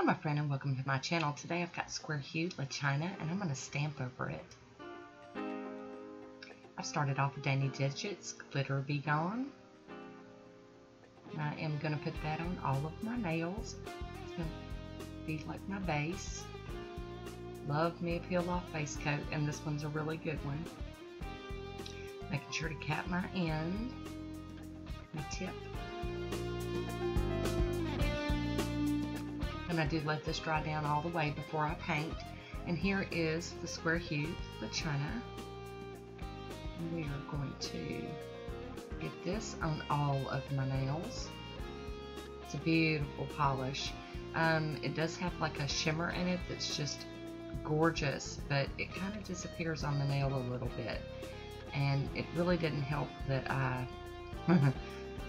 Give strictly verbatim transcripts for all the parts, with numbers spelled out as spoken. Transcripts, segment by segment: Hello my friend and welcome to my channel. Today I've got Square Hued La China and I'm going to stamp over it. I've started off with Danny Digits, Glitter Be Gone. And I am going to put that on all of my nails. It's going to be like my base. Love me a peel off face coat, and this one's a really good one. Making sure to cap my end, my tip. And I do let this dry down all the way before I paint. And here is the Square Hued La China. And we are going to get this on all of my nails. It's a beautiful polish. Um, it does have like a shimmer in it that's just gorgeous, but it kind of disappears on the nail a little bit. And it really didn't help that I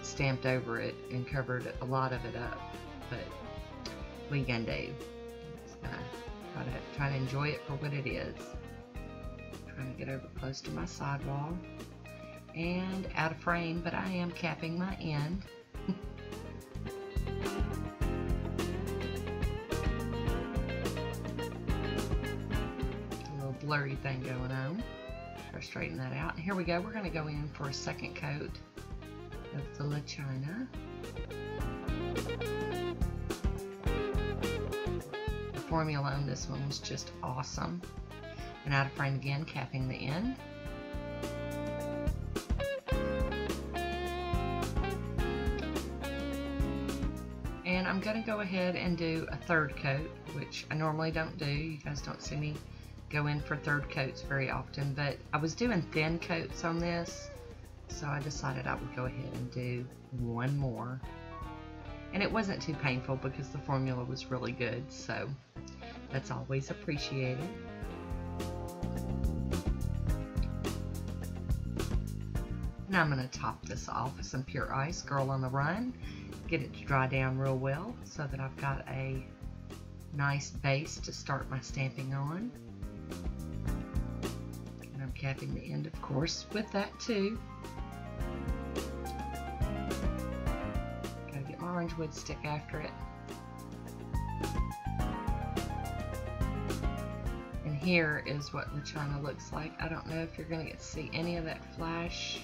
stamped over it and covered a lot of it up. But we can do. Just gonna try to, try to enjoy it for what it is. I'm trying to get over close to my sidewall and out of frame, but I am capping my end. A little blurry thing going on. Try to straighten that out. Here we go. We're going to go in for a second coat of the La China. Formula on this one was just awesome. And out of frame again, capping the end. And I'm going to go ahead and do a third coat, which I normally don't do. You guys don't see me go in for third coats very often, but I was doing thin coats on this, so I decided I would go ahead and do one more. And it wasn't too painful because the formula was really good, so that's always appreciated. Now I'm going to top this off with some Pure Ice Girl on the Run. Get it to dry down real well so that I've got a nice base to start my stamping on. And I'm capping the end, of course, with that too. Orange wood stick after it. And here is what La China looks like. I don't know if you're going to get to see any of that flash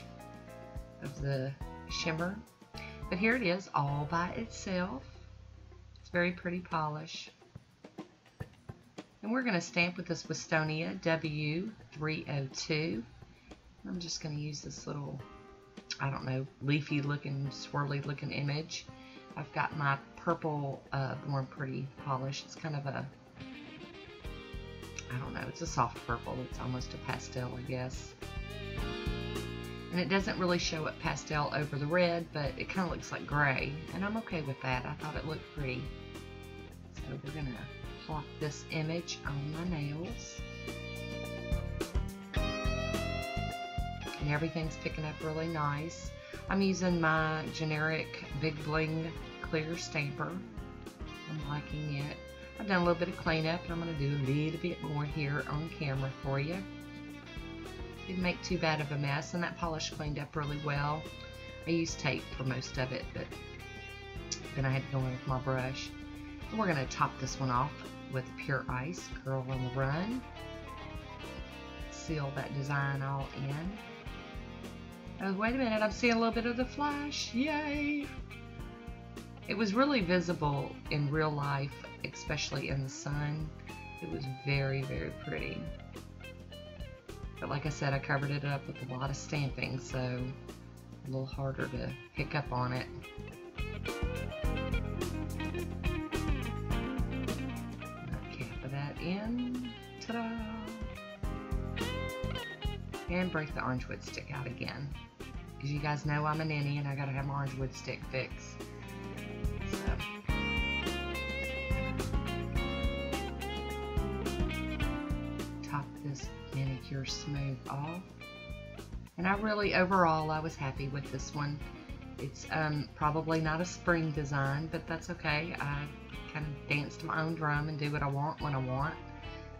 of the shimmer, but here it is all by itself. It's very pretty polish. And we're going to stamp with this Westonia W three oh two. I'm just going to use this little, I don't know, leafy looking, swirly looking image. I've got my purple uh, Born Pretty polish. It's kind of a, I don't know, it's a soft purple. It's almost a pastel, I guess. And it doesn't really show up pastel over the red, but it kind of looks like gray. And I'm okay with that. I thought it looked pretty. So we're going to plop this image on my nails. And everything's picking up really nice. I'm using my generic Big Bling Clear stamper. I'm liking it. I've done a little bit of cleanup, and I'm going to do a little bit more here on camera for you. Didn't make too bad of a mess, and that polish cleaned up really well. I used tape for most of it, but then I had to go in with my brush. And we're going to top this one off with Pure Ice Girl on the Run. Seal that design all in. Oh, wait a minute, I'm seeing a little bit of the flash. Yay! It was really visible in real life, especially in the sun. It was very, very pretty. But like I said, I covered it up with a lot of stamping, so a little harder to pick up on it. Okay, put that in. Ta-da! And break the orange wood stick out again. As you guys know, I'm a ninny and I gotta have my orange wood stick fixed. So. Top this manicure smooth off. And I really, overall, I was happy with this one. It's um, probably not a spring design, but that's okay. I kind of dance to my own drum and do what I want when I want,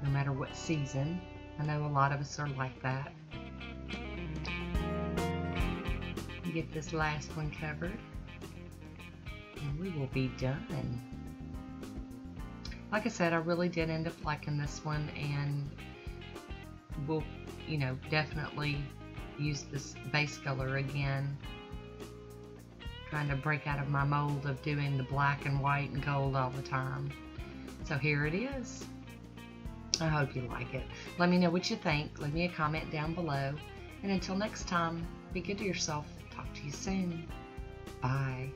no matter what season. I know a lot of us are like that. Get this last one covered and we will be done. like I said, I really did end up liking this one, and we'll, you know, definitely use this base color again. Trying to break out of my mold of doing the black and white and gold all the time. So here it is. I hope you like it. Let me know what you think. Leave me a comment down below. And until next time, be good to yourself. Talk to you soon. Bye.